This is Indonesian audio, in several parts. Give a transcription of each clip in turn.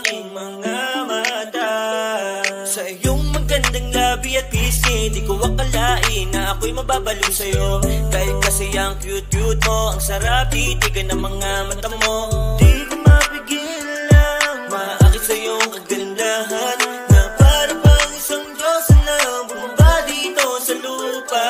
aking mga mata. Sa iyong magandang labi at pisngi, di ko akalain na ako'y mababaliw sa'yo. Dahil kasi ang cute-cute mo, ang sarap titigan ng mga mata mo. Di ko mapigil lang maakit sa iyong kagandahan, na para bang isang Diyos na bumaba dito sa lupa.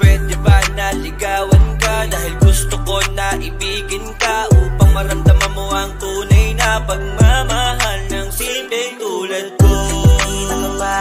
Pwede ba naligawan ka, dahil gusto ko na ibigin ka, upang maramdaman mo ang tunay na pagmamahal ng simpleng tulad ko. Nakikita ka ba,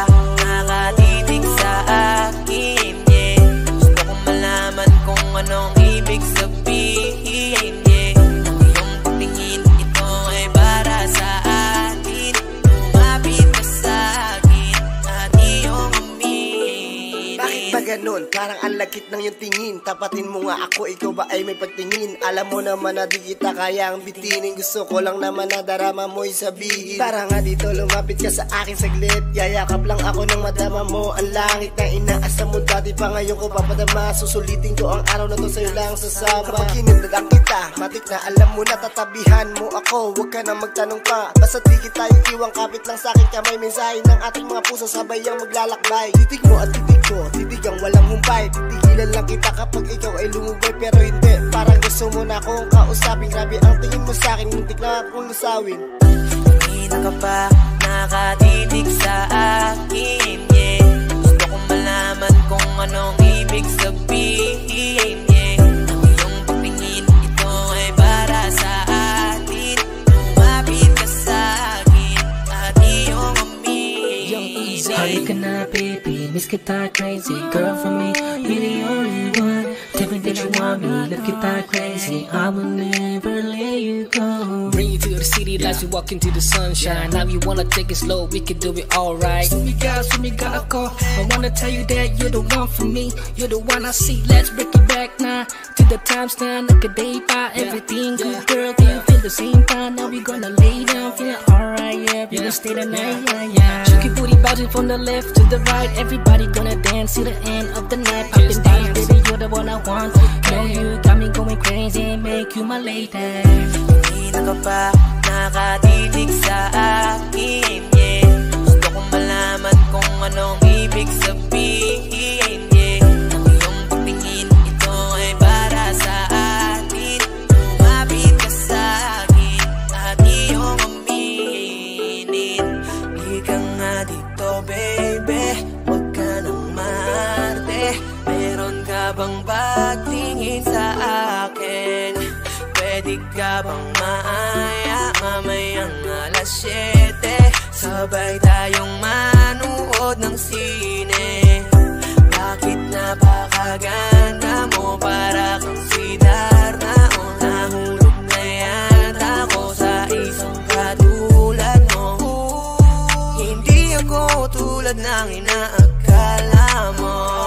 nakatitig sa akin, yeah. Gusto kong malaman kung anong ibig sabihin, yeah. Ang iyong pagtingin, ito ay para sa atin. Lumapit ka sa akin at iyong aminin. Bakit ba ganun? Parang ang lakit ng iyong tingin. Tapatin mo nga ako, ikaw ba ay may pagtingin? Alam mo naman na di kita kayang bitinin. Gusto ko lang naman na darama mo'y sabihin. Tara nga dito, lumapit ka sa akin saglit. Yayakap lang ako nang madama mo ang langit na inaasam mo dati pa, ngayon ko papadama. Susulitin ko ang araw na to, sa'yo lang sasama. Kapag hinundadan kita, matik na alam mo na tatabihan mo ako. Huwag ka na magtanong pa, basta di kita iiwang. Kapit lang sa'kin kamay, mensahe ng ating mga puso sabay ang maglalakbay. Titig mo at titig ko, titig ang walang humpay. Titigilan lang kita kapag ikaw ay lumubay, pero hindi. Parang gusto mo na akong kausapin. Grabe ang tingin mo sa'kin, muntik na akong lusawin. Nakita ka pa, nakatitig sa akin, yeah. Gusto kong malaman kung anong ibig sabihin, yeah. Ang iyong pagtingin, ito ay para sa atin. Lumapit ka sa'kin at iyong aminin. Yung easy, halika na baby, miss kita crazy. Girl for me, really only one. Tell me that you want me, love kita crazy. I will never let you go. Bring you to the city, yeah. Lights we walk into the sunshine, yeah. Now you wanna take it slow, we can do it alright. Sumiga ako, I wanna tell you that you're the one for me. You're the one I see, let's break it back now. To the times now, nakaday pa, everything good girl, can you feel the same time? Now we gonna lay down, feeling alright, yeah. We gonna stay the night, yeah, yeah. Cheeky booty bouncing from the left to the right. Everybody gonna dance to the end of the night. Up and down, baby, you're the one I want. Know you got me going crazy, make you my lady. Nakita ka pa, nakatitig sa akin, yeah. Gusto kong malaman kung anong ibig sabihin, yeah. Ang iyong pagtingin, ito ay para sa atin. Lumapit ka sa'kin at iyong aminin. Ika nga dito, baby, huwag ka nang maarte. Meron ka bang pagtingin sa akin? Pwede ka bang maaya mamayang alas 7? Sabay tayong manuod ng sine. Bakit napakaganda mo, para kang sweetheart na o. Nahulog na yata ako sa isang katulad mo. Hindi ako tulad ng inaakala mo.